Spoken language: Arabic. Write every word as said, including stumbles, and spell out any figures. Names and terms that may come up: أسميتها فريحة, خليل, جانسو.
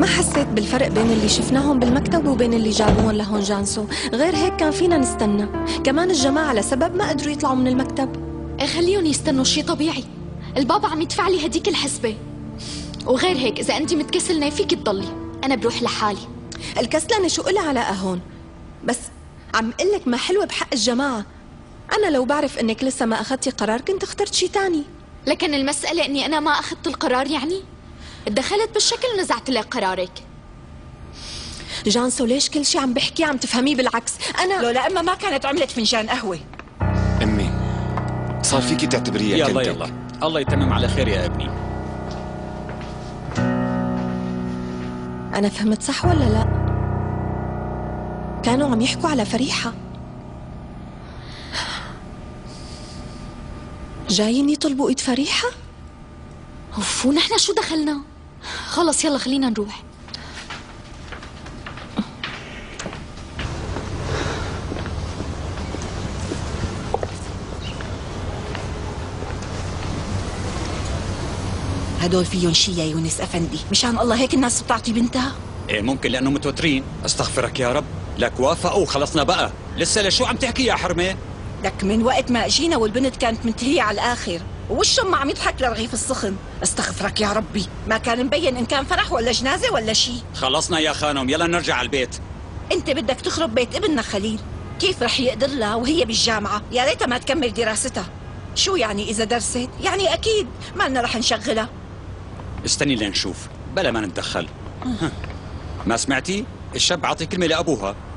ما حسيت بالفرق بين اللي شفناهم بالمكتب وبين اللي جابوهم لهون جانسو. غير هيك كان فينا نستنى. كمان الجماعة لسبب ما قدروا يطلعوا من المكتب. خليهم يستنوا، شي طبيعي، البابا عم يدفع لي هديك الحسبة. وغير هيك إذا أنت متكسلنة فيك تضلي، أنا بروح لحالي. الكسلانة شو إلها علاقة هون؟ بس عم قلك ما حلوة بحق الجماعة. أنا لو بعرف إنك لسه ما أخذتي قرار كنت اخترت شي تاني. لكن المسألة إني أنا ما أخذت القرار يعني؟ اتدخلت بالشكل ونزعت لك قرارك. جانسو ليش كل شي عم بحكي عم تفهميه بالعكس؟ أنا لولا أما ما كانت عملت فنجان قهوة. أمي صار فيكي تعتبريها كنتك. يلا يلا الله يتمم على خير يا ابني. أنا فهمت صح ولا لا؟ كانوا عم يحكوا على فريحة، جايين يطلبوا إيد فريحة؟ أوف، ونحن شو دخلنا؟ خلص يلا خلينا نروح. هدول فيهم شي يا يونس أفندي، مشان الله هيك الناس بتعطي بنتها؟ ايه ممكن لأنه متوترين. استغفرك يا رب، لك وافقوا وخلصنا بقى، لسه لشو عم تحكي يا حرمة؟ لك من وقت ما اجينا والبنت كانت منتهية على الآخر، ووشهم ما عم يضحك لرغيف الصخن. استغفرك يا ربي، ما كان مبين إن كان فرح ولا جنازة ولا شي. خلصنا يا خانم، يلا نرجع على البيت. أنت بدك تخرب بيت ابننا خليل، كيف رح يقدر لها وهي بالجامعة؟ يا ريتها ما تكمل دراستها. شو يعني إذا درست؟ يعني أكيد ما لنا رح نشغلها. استني لنشوف بلا ما نتدخل. ما سمعتي؟ الشاب عطي كلمة لأبوها،